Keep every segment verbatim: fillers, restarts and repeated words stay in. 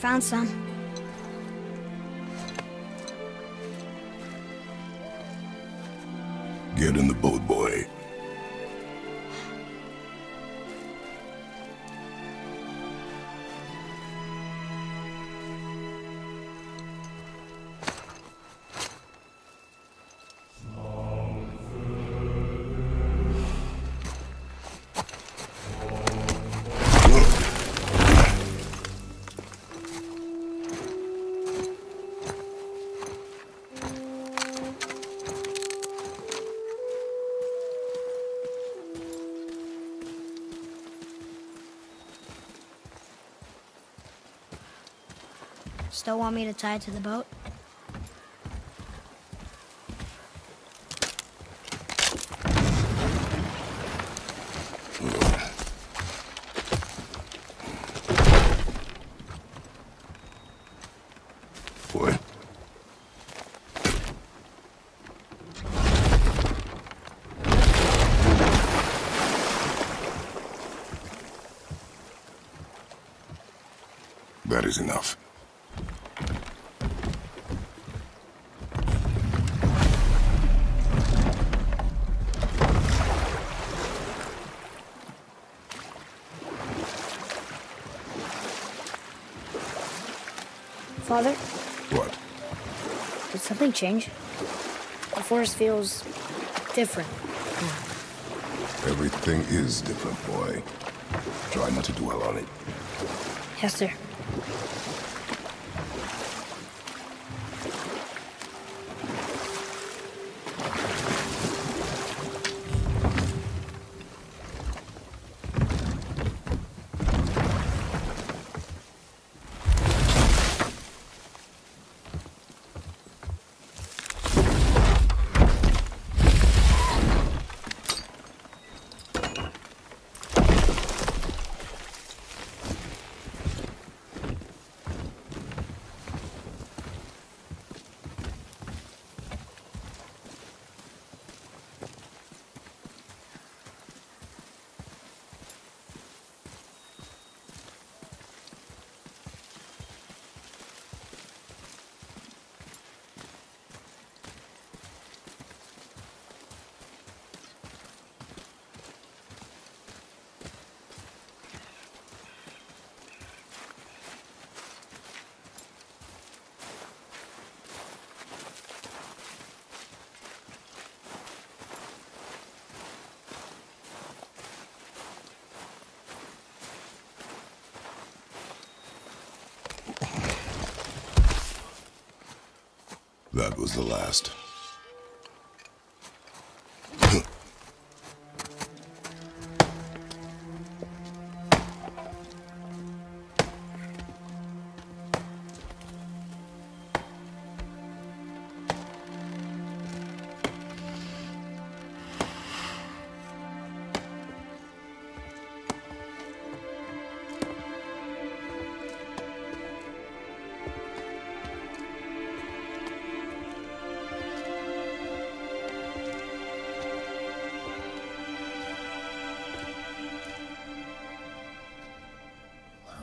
Found some. Get in the boat, boy. Still want me to tie it to the boat? Boy. That is enough. Father? What? Did something change? The forest feels different. Everything is different, boy. Try not to dwell on it. Yes, sir. That was the last.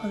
Hello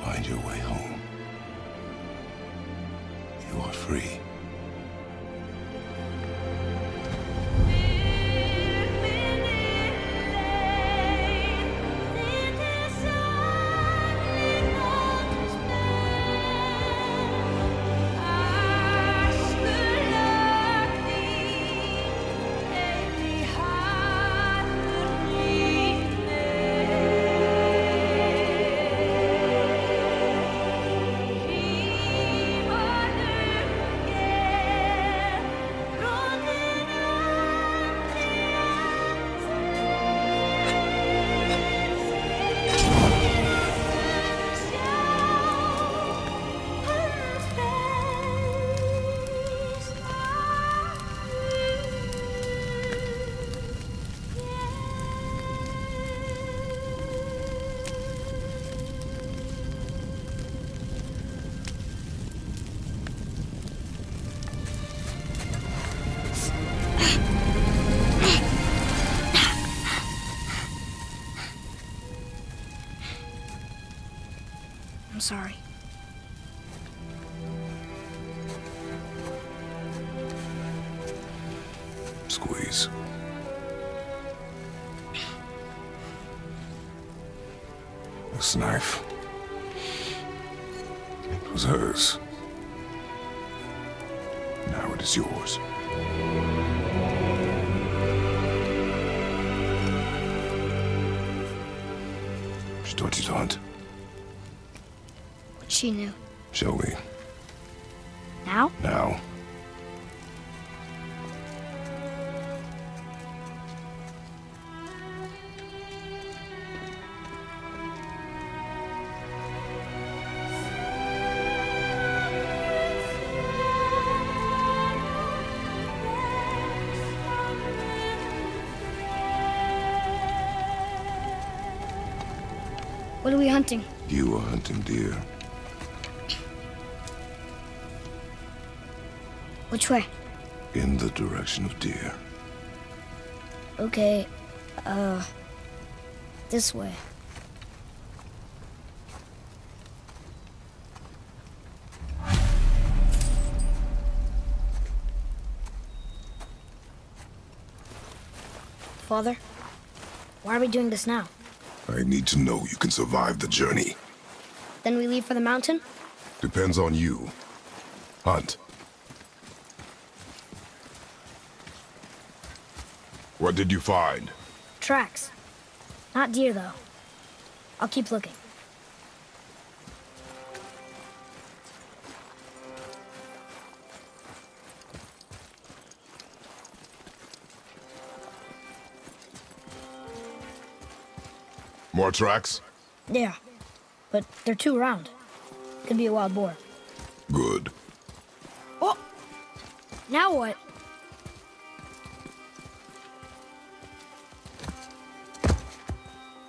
Find your way home. You are free. I'm sorry. Squeeze. This knife. It was hers. Now it is yours. She taught you to hunt. She knew. Shall we? Now? Now. What are we hunting? You are hunting deer. Which way? In the direction of deer. Okay, uh, this way. Father, why are we doing this now? I need to know you can survive the journey. Then we leave for the mountain? Depends on you. Hunt. What did you find? Tracks. Not deer, though. I'll keep looking. More tracks? Yeah, but they're too round. Could be a wild boar. Good. Oh! Now what?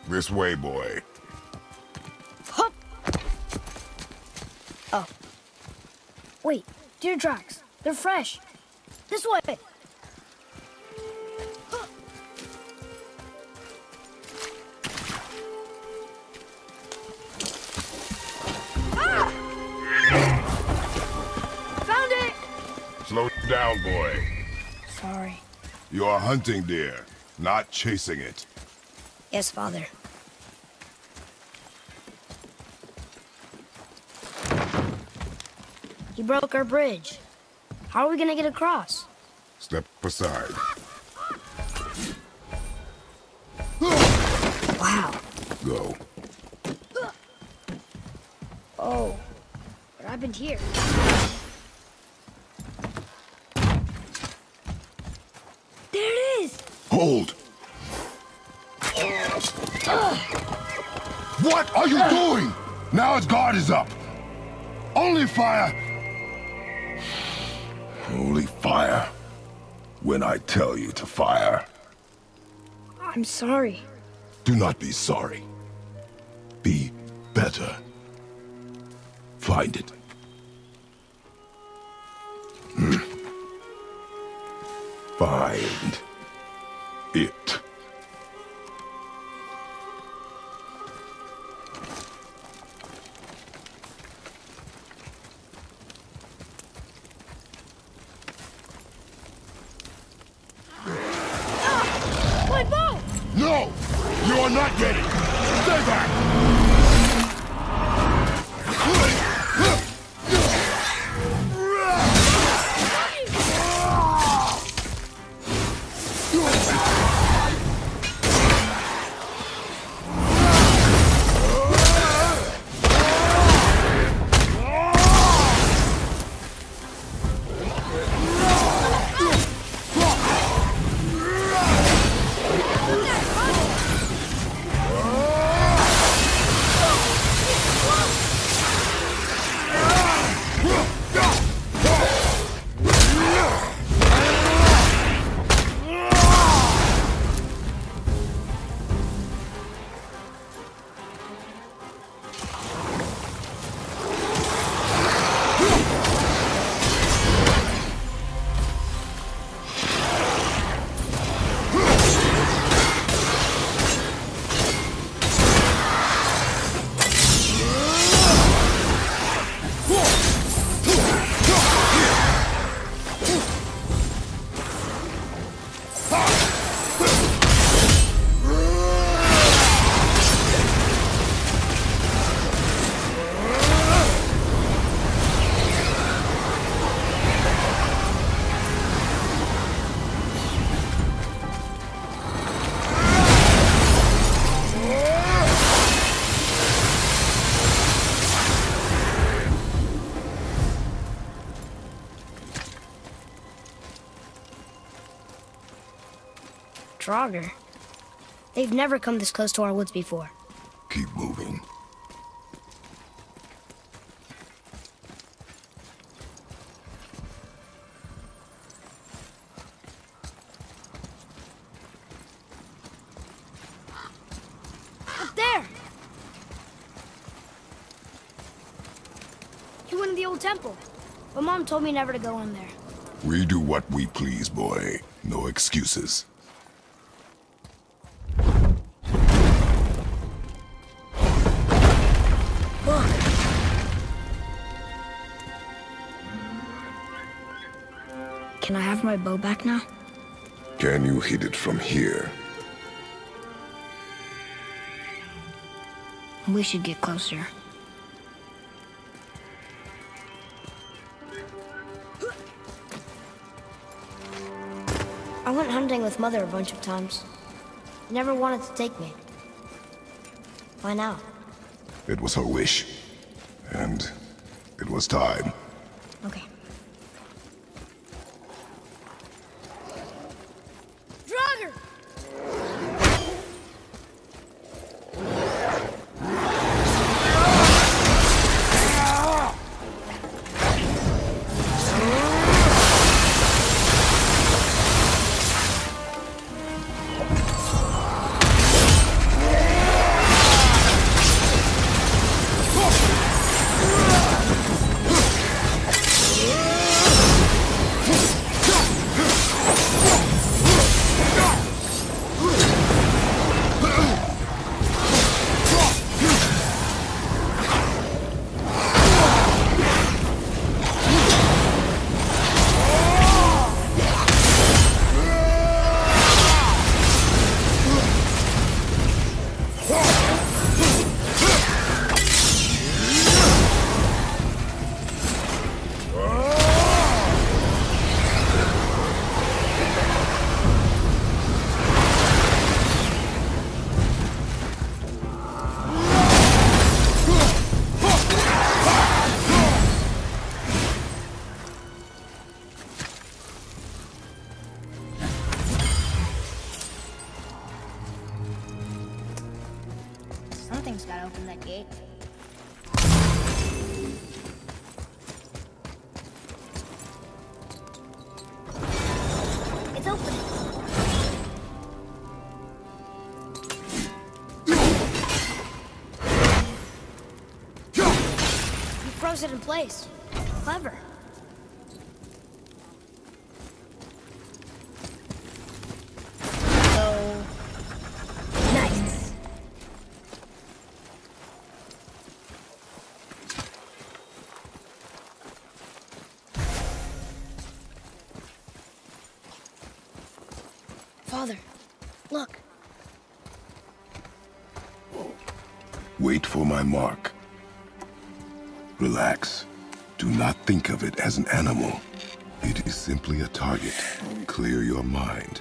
This way, boy. Hup. Oh. Wait, deer tracks. They're fresh. This way. Hup. Ah! Found it! Slow down, boy. Sorry. You are hunting deer, not chasing it. Yes, father. He broke our bridge. How are we gonna get across? Step aside. Wow. Go. Oh, what happened here? There it is! Hold! Uh. What are you uh. doing? Now his guard is up. Only fire. Only fire. When I tell you to fire. I'm sorry. Do not be sorry. Be better. Find it. Hmm. Find it. Draugr. They've never come this close to our woods before. Keep moving. Up there! You went in the old temple, but Mom told me never to go in there. We do what we please, boy. No excuses. Can I have my bow back now? Can you hit it from here? We should get closer. I went hunting with Mother a bunch of times. Never wanted to take me. Why now? It was her wish. And it was time. Okay. Someone's gotta open that gate. It's open. It in place. Clever. So nice. Father, look. Wait for my mark. Relax. Do not think of it as an animal. It is simply a target. Clear your mind.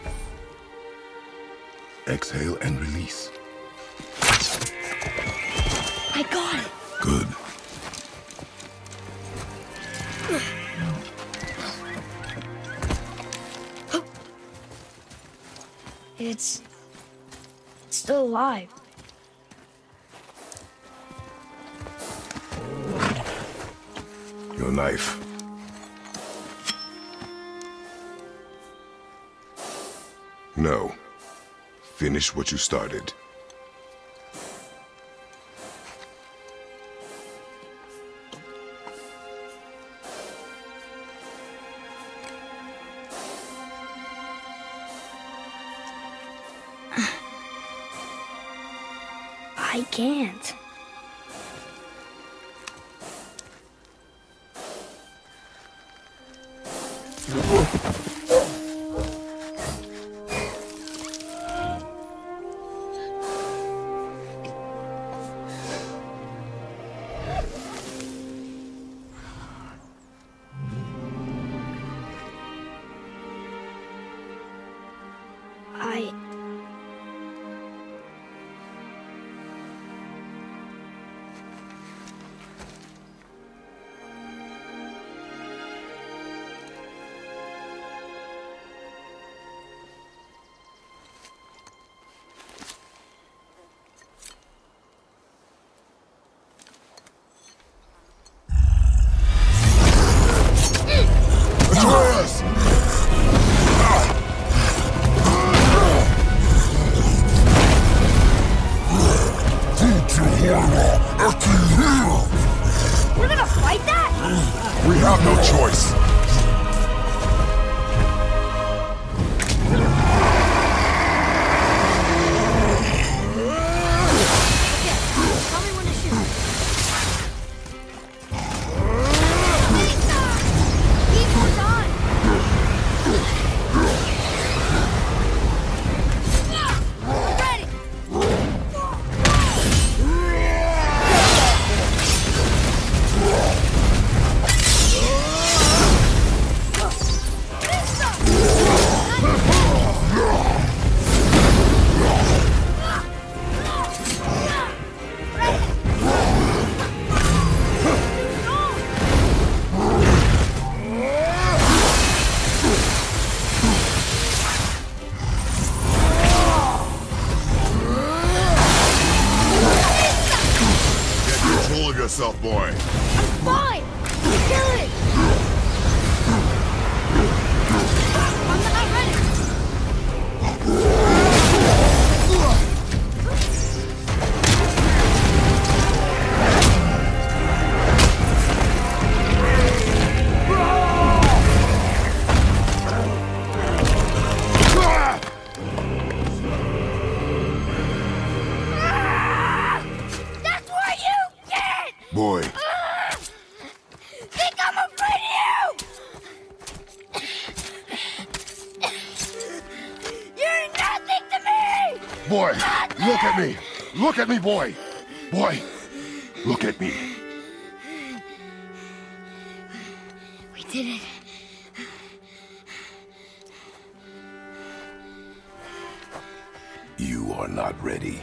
Exhale and release. I got it. Good. It's... it's still alive. Your knife. No. Finish what you started. I can't. I... We're gonna fight that? We have no choice. Okay, tell me when to shoot. Keep on. Ready. Yourself, boy. I'm fine. Kill it. I'm not ready. Boy. Uh, think I'm afraid of you! You're nothing to me! Boy, nothing. Look at me! Look at me, boy! Boy, look at me. We did it. You are not ready.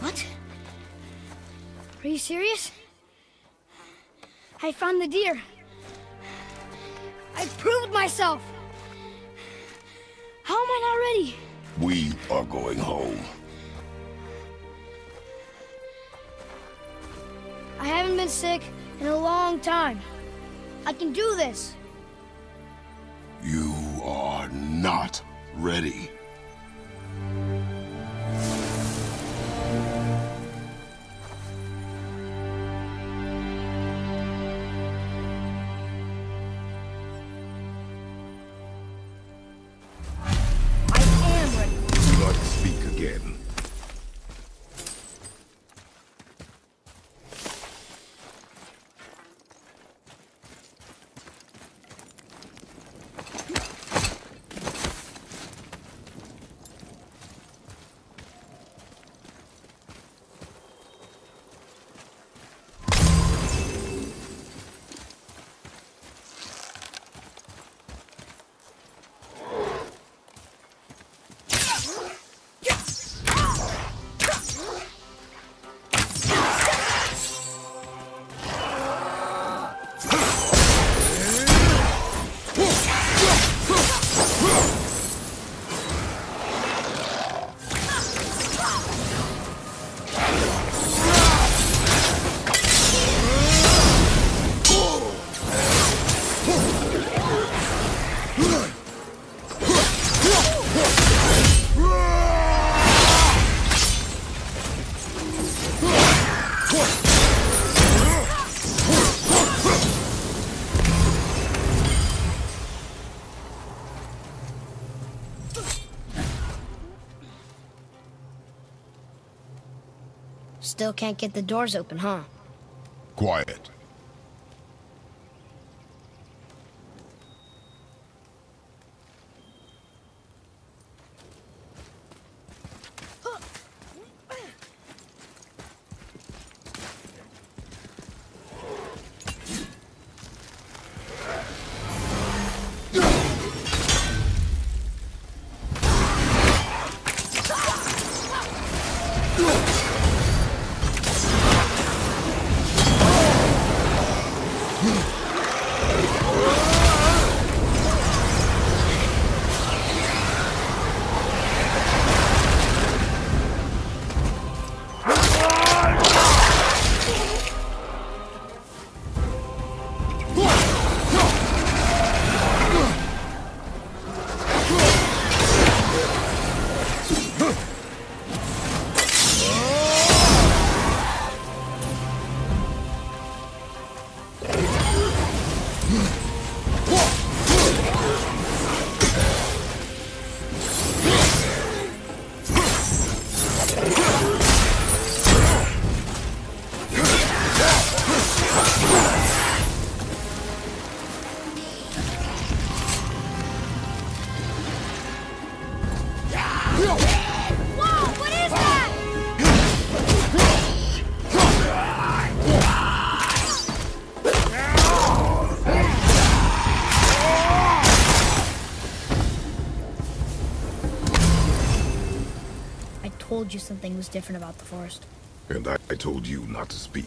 What? Are you serious? I found the deer. I proved myself. How am I not ready? We are going home. I haven't been sick in a long time. I can do this. You are not ready. Still can't get the doors open, huh? Quiet. I told you something was different about the forest. And I, I told you not to speak.